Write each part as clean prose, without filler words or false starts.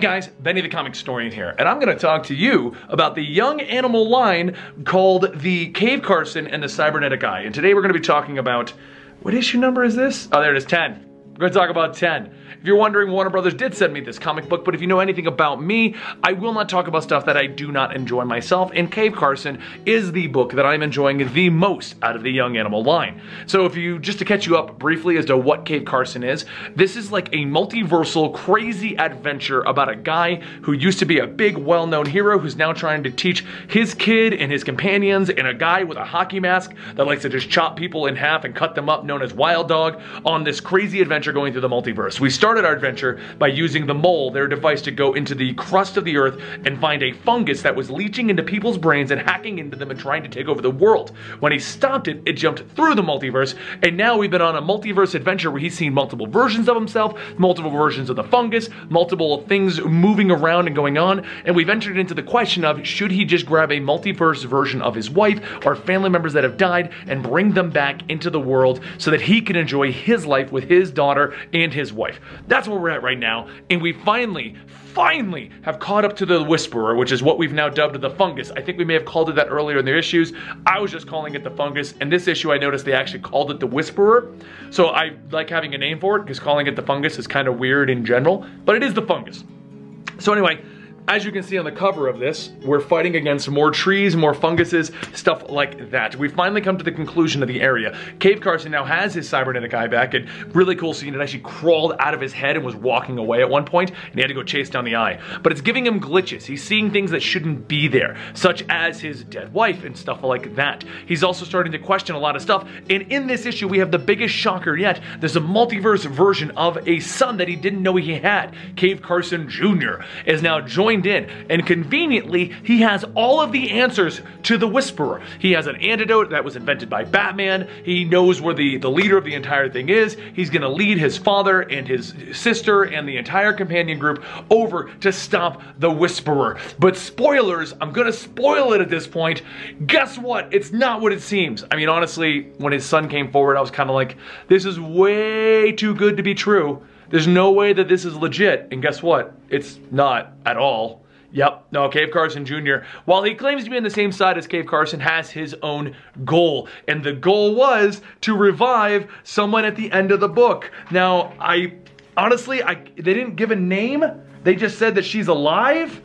guys, Benny the Comicstorian here, and I'm going to talk to you about the Young Animal line called the Cave Carson and the Cybernetic Eye. And today we're going to be talking about, what issue number is this? Oh, there it is, 10. We're going to talk about 10. If you're wondering, Warner Brothers did send me this comic book, but if you know anything about me, I will not talk about stuff that I do not enjoy myself, and Cave Carson is the book that I'm enjoying the most out of the Young Animal line. So if you, just to catch you up briefly as to what Cave Carson is, this is like a multiversal crazy adventure about a guy who used to be a big well-known hero who's now trying to teach his kid and his companions and a guy with a hockey mask that likes to just chop people in half and cut them up, known as Wild Dog, on this crazy adventure going through the multiverse. We started our adventure by using the mole, their device, to go into the crust of the earth and find a fungus that was leeching into people's brains and hacking into them and trying to take over the world. When he stopped it, it jumped through the multiverse, and now we've been on a multiverse adventure where he's seen multiple versions of himself, multiple versions of the fungus, multiple things moving around and going on, and we've entered into the question of, should he just grab a multiverse version of his wife or family members that have died and bring them back into the world so that he can enjoy his life with his daughter and his wife? That's where we're at right now, and we finally have caught up to the Whisperer, which is what we've now dubbed the fungus. I think we may have called it that earlier in the issues. I was just calling it the fungus, and this issue I noticed they actually called it the Whisperer, so I like having a name for it, because calling it the fungus is kind of weird in general, but it is the fungus. So anyway, as you can see on the cover of this, we're fighting against more trees, more funguses, stuff like that. We've finally come to the conclusion of the area. Cave Carson now has his cybernetic eye back, and really cool scene. It actually crawled out of his head and was walking away at one point, and he had to go chase down the eye. But it's giving him glitches. He's seeing things that shouldn't be there, such as his dead wife and stuff like that. He's also starting to question a lot of stuff, and in this issue, we have the biggest shocker yet. There's a multiverse version of a son that he didn't know he had. Cave Carson Jr. is now joined in, and conveniently, he has all of the answers to the Whisperer. He has an antidote that was invented by Batman. He knows where the leader of the entire thing is. He's gonna lead his father and his sister and the entire companion group over to stop the Whisperer. But spoilers, I'm gonna spoil it at this point. Guess what? It's not what it seems. I mean, honestly, when his son came forward, I was kind of like, this is way too good to be true. There's no way that this is legit, and guess what? It's not at all. Yep, no, Cave Carson Jr., while he claims to be on the same side as Cave Carson, has his own goal. And the goal was to revive someone at the end of the book. Now, honestly, they didn't give a name. They just said that she's alive.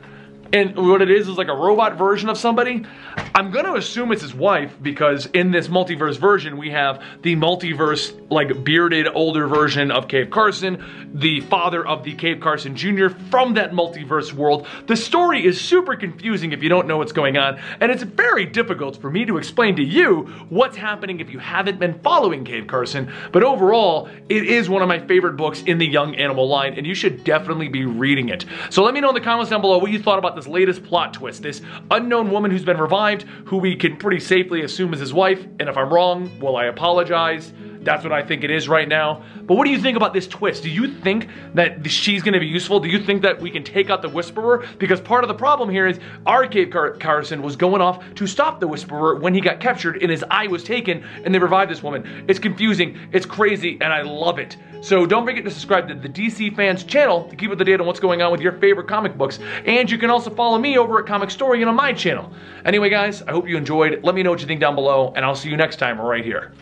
And what it is like a robot version of somebody. I'm gonna assume it's his wife, because in this multiverse version, we have the multiverse, like, bearded, older version of Cave Carson, the father of the Cave Carson Jr. from that multiverse world. The story is super confusing if you don't know what's going on, and it's very difficult for me to explain to you what's happening if you haven't been following Cave Carson, but overall, it is one of my favorite books in the Young Animal line, and you should definitely be reading it. So let me know in the comments down below what you thought about this latest plot twist, this unknown woman who's been revived, who we can pretty safely assume is his wife, and if I'm wrong, well, I apologize. That's what I think it is right now. But what do you think about this twist? Do you think that she's gonna be useful? Do you think that we can take out the Whisperer? Because part of the problem here is our Cave Carson was going off to stop the Whisperer when he got captured and his eye was taken, and they revived this woman. It's confusing, it's crazy, and I love it. So don't forget to subscribe to the DC Fans Channel to keep up to date on what's going on with your favorite comic books. And you can also follow me over at Comic Story and on my channel. Anyway, guys, I hope you enjoyed. Let me know what you think down below, and I'll see you next time right here.